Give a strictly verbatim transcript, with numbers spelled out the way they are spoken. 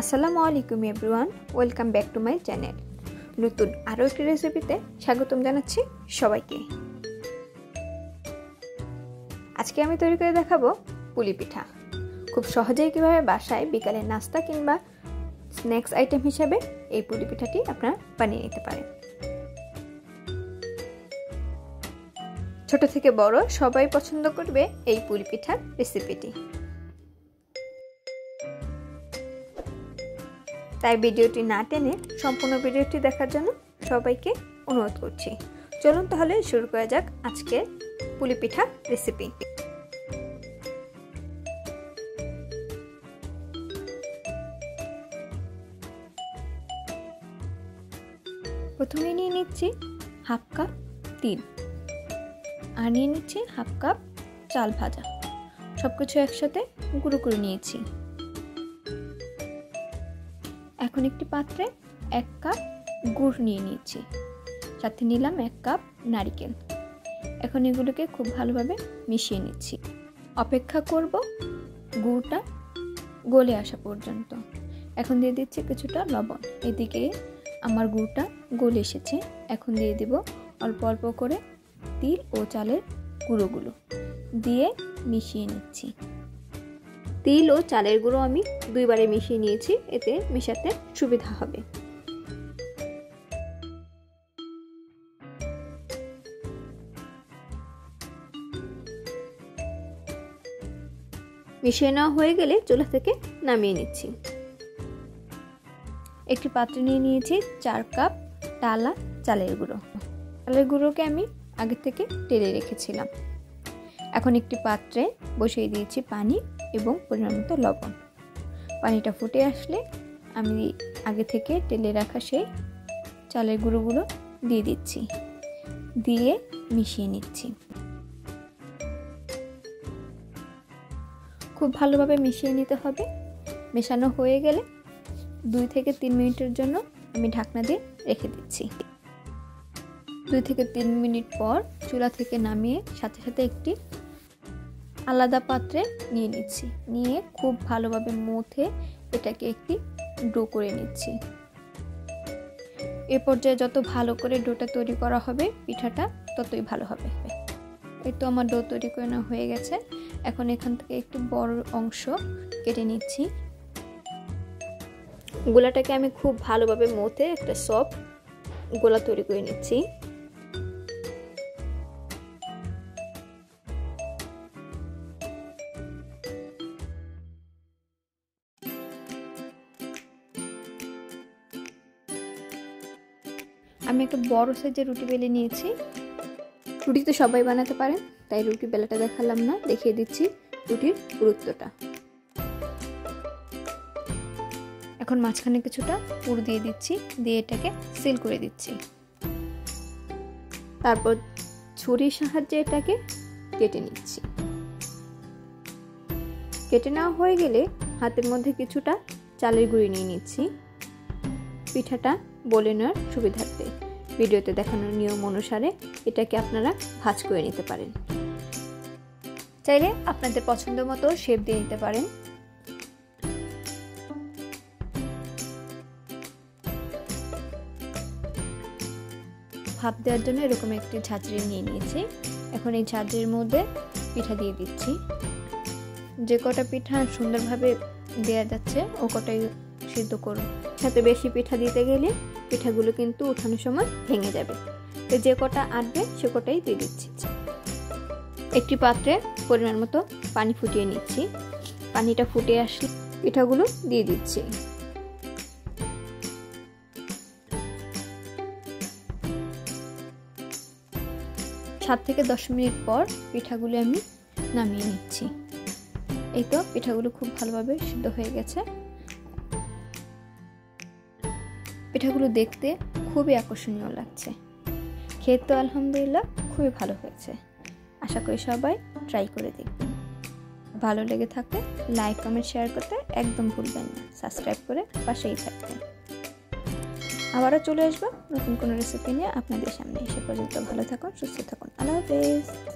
আসসালামু আলাইকুম everyone welcome back to my channel নতুন আরও একটি রেসিপিতে স্বাগতম জানাচ্ছি সবাইকে। আজকে আমি তৈরি করে দেখাবো পুলি পিঠা। খুব সহজেই কিভাবে বাসায় বিকালের নাস্তা কিংবা স্ন্যাক্স আইটেম হিসেবে এই পুলি পিঠাটি আপনারা বানিয়ে নিতে পারেন। ছোট থেকে বড় সবাই পছন্দ করবে এই পুলি পিঠার রেসিপিটি। তাই ভিডিওটি না টেনে সম্পূর্ণ ভিডিওটি দেখার জন্য সবাইকে অনুরোধ করছি। চলুন তাহলে শুরু করা যাক আজকে পুলি পিঠা রেসিপি। প্রথমে নিয়ে নিচ্ছি হাফ কাপ তিল আর নিয়ে নিচ্ছি হাফ কাপ চাল ভাজা। সবকিছু একসাথে গুঁড়ো করে নিয়েছি। এখন একটি পাত্রে এক কাপ গুড় নিয়ে নিচ্ছি, সাথে নিলাম এক কাপ নারকেল। এখন এগুলোকে খুব ভালোভাবে মিশিয়ে নিচ্ছি। অপেক্ষা করব গুড়টা গলে আসা পর্যন্ত। এখন দিয়ে দিচ্ছি কিছুটা লবণ। এদিকে আমার গুড়টা গলে এসেছে। এখন দিয়ে দেব অল্প অল্প করে তিল ও চালের গুঁড়োগুলো দিয়ে মিশিয়ে নিচ্ছি। তিল ও চালের গুঁড়ো আমি দুইবারে মিশিয়ে নিয়েছি, এতে মেশাতে সুবিধা হবে। মিশিয়ে নেওয়া হয়ে গেলে চুলা থেকে নামিয়ে নিচ্ছি। একটি পাত্রে নিয়ে নিয়েছি চার কাপ টালা চালের গুঁড়ো। চালের গুঁড়োকে আমি আগে থেকে টেলে রেখেছিলাম। এখন একটি পাত্রে বসিয়ে দিয়েছি পানি এবং পরিমাণ মতো লবণ। পানিটা ফুটে আসলে আমি আগে থেকে টেলে রাখা সেই চালের গুঁড়োগুলো দিয়ে দিচ্ছি, দিয়ে মিশিয়ে নিচ্ছি। খুব ভালোভাবে মিশিয়ে নিতে হবে। মেশানো হয়ে গেলে দুই থেকে তিন মিনিটের জন্য আমি ঢাকনা দিয়ে রেখে দিচ্ছি। দুই থেকে তিন মিনিট পর চুলা থেকে নামিয়ে সাথে সাথে একটি আলাদা পাত্রে নিয়ে নিচ্ছি। নিয়ে খুব ভালোভাবে মুথে এটাকে একটি ডো করে নিচ্ছি। এ পর্যায়ে যত ভালো করে ডোটা তৈরি করা হবে পিঠাটা ততই ভালো হবে। এই তো আমার ডো তৈরি করে নেওয়া হয়ে গেছে। এখন এখান থেকে একটি বড় অংশ কেটে নিচ্ছি। গোলাটাকে আমি খুব ভালোভাবে মুথে একটা সফট গোলা তৈরি করে নিচ্ছি। আমি একটা বড় সাইজের রুটি বেলে নিয়েছি। রুটি তো সবাই বানাতে পারেন, তাই রুটি বেলাটা দেখালাম না, দেখিয়ে দিচ্ছি রুটির গুরুত্বটা। এখন মাঝখানে কিছুটা পুর দিয়ে দিচ্ছি, দিয়ে এটাকে সিল করে দিচ্ছি। তারপর ছুরির সাহায্যে এটাকে কেটে নিচ্ছি। কেটে নেওয়া হয়ে গেলে হাতের মধ্যে কিছুটা চালের গুঁড়ি নিয়ে নিচ্ছি পিঠাটা বলে নেওয়ার সুবিধার্থে। ভিডিওতে দেখানোর নিয়ম অনুসারে এটাকে আপনারা ভাঁজ করে নিতে পারেন। চাইলে আপনাদের পছন্দ মতো শেপ দিয়ে নিতে পারেন। ভাপ দেওয়ার জন্য এরকম একটি ঝাঁঝরি নিয়ে নিয়েছি। এখন এই ঝাঁঝরির মধ্যে পিঠা দিয়ে দিচ্ছি। যে কটা পিঠা সুন্দরভাবে দেওয়া যাচ্ছে ও কটাই সিদ্ধ করুন। সাথে বেশি পিঠা দিতে গেলে পিঠাগুলো কিন্তু উঠানোর সময় ভেঙে যাবে, তো যে কটা আটবে সে কটাই দিয়ে দিচ্ছি। একটি পাত্রে পরিমাণ মতো পানি ফুটিয়ে নিচ্ছি। পানিটা ফুটে আসলে পিঠাগুলো দিয়ে দিচ্ছি। সাত থেকে দশ মিনিট পর পিঠাগুলো আমি নামিয়ে নিচ্ছি। এই তো পিঠাগুলো খুব ভালোভাবে সিদ্ধ হয়ে গেছে। পিঠাগুলো দেখতে খুবই আকর্ষণীয় লাগছে, খেতে তো আলহামদুলিল্লাহ খুবই ভালো হয়েছে। আশা করি সবাই ট্রাই করে দেখবেন। ভালো লেগে থাকলে লাইক কমেন্ট শেয়ার করতে একদম ভুলবেন না। সাবস্ক্রাইব করে পাশেই থাকবেন। আবারও চলে আসবো নতুন কোনো রেসিপি নিয়ে আপনাদের সামনে। সে পর্যন্ত ভালো থাকুন, সুস্থ থাকুন। আল্লাহ হাফেজ।